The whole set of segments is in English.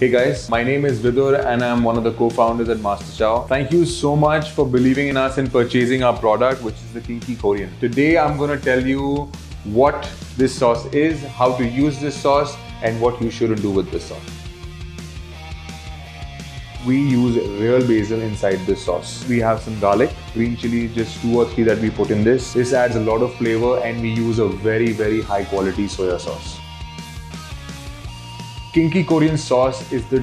Hey guys, my name is Vidur and I'm one of the co-founders at MasterChow. Thank you so much for believing in us and purchasing our product, which is the Kinky Korean. Today I'm going to tell you what this sauce is, how to use this sauce and what you shouldn't do with this sauce. We use real basil inside this sauce. We have some garlic, green chili, just 2 or 3 that we put in this. This adds a lot of flavor and we use a very high quality soya sauce. Kinky Korean sauce is the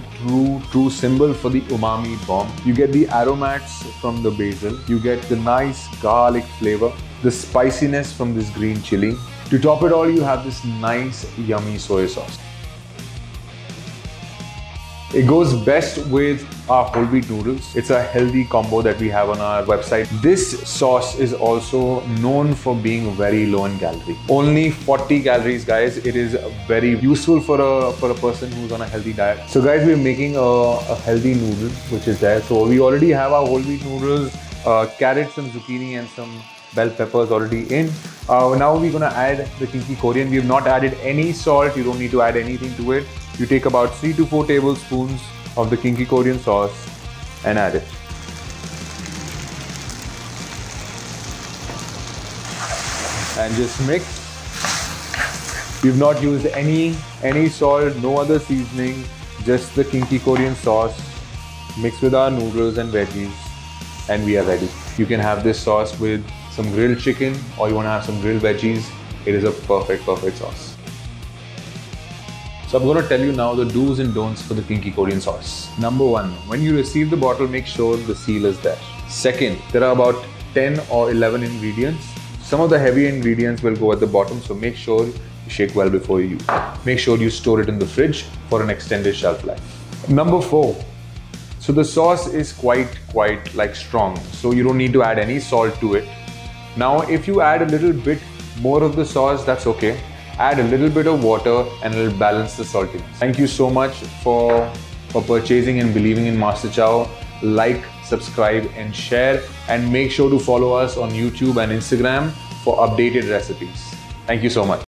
true symbol for the umami bomb. You get the aromats from the basil. You get the nice garlic flavor, the spiciness from this green chili. To top it all, you have this nice yummy soya sauce. It goes best with our whole wheat noodles. It's a healthy combo that we have on our website. This sauce is also known for being very low in calories. Only 40 calories, guys. It is very useful for a person who's on a healthy diet. So guys, we're making a healthy noodle, which is there. So we already have our whole wheat noodles, carrots, some zucchini and some bell peppers already in. Now we're gonna add the Kinky Korean. We have not added any salt. You don't need to add anything to it. You take about 3 to 4 tablespoons of the Kinky Korean sauce and add it. And just mix. We've not used any salt, no other seasoning, just the Kinky Korean sauce mixed with our noodles and veggies, and we are ready. You can have this sauce with some grilled chicken or you want to have some grilled veggies. It is a perfect sauce. So I'm going to tell you now the do's and don'ts for the Kinky Korean sauce. Number 1, when you receive the bottle, make sure the seal is there. Second, there are about 10 or 11 ingredients. Some of the heavy ingredients will go at the bottom, so make sure you shake well before you use. Make sure you store it in the fridge for an extended shelf life. Number 4, so the sauce is quite like strong, so you don't need to add any salt to it. Now, if you add a little bit more of the sauce, that's okay. Add a little bit of water and it'll balance the saltiness. Thank you so much for purchasing and believing in MasterChow. Like, subscribe and share, and make sure to follow us on YouTube and Instagram for updated recipes. Thank you so much.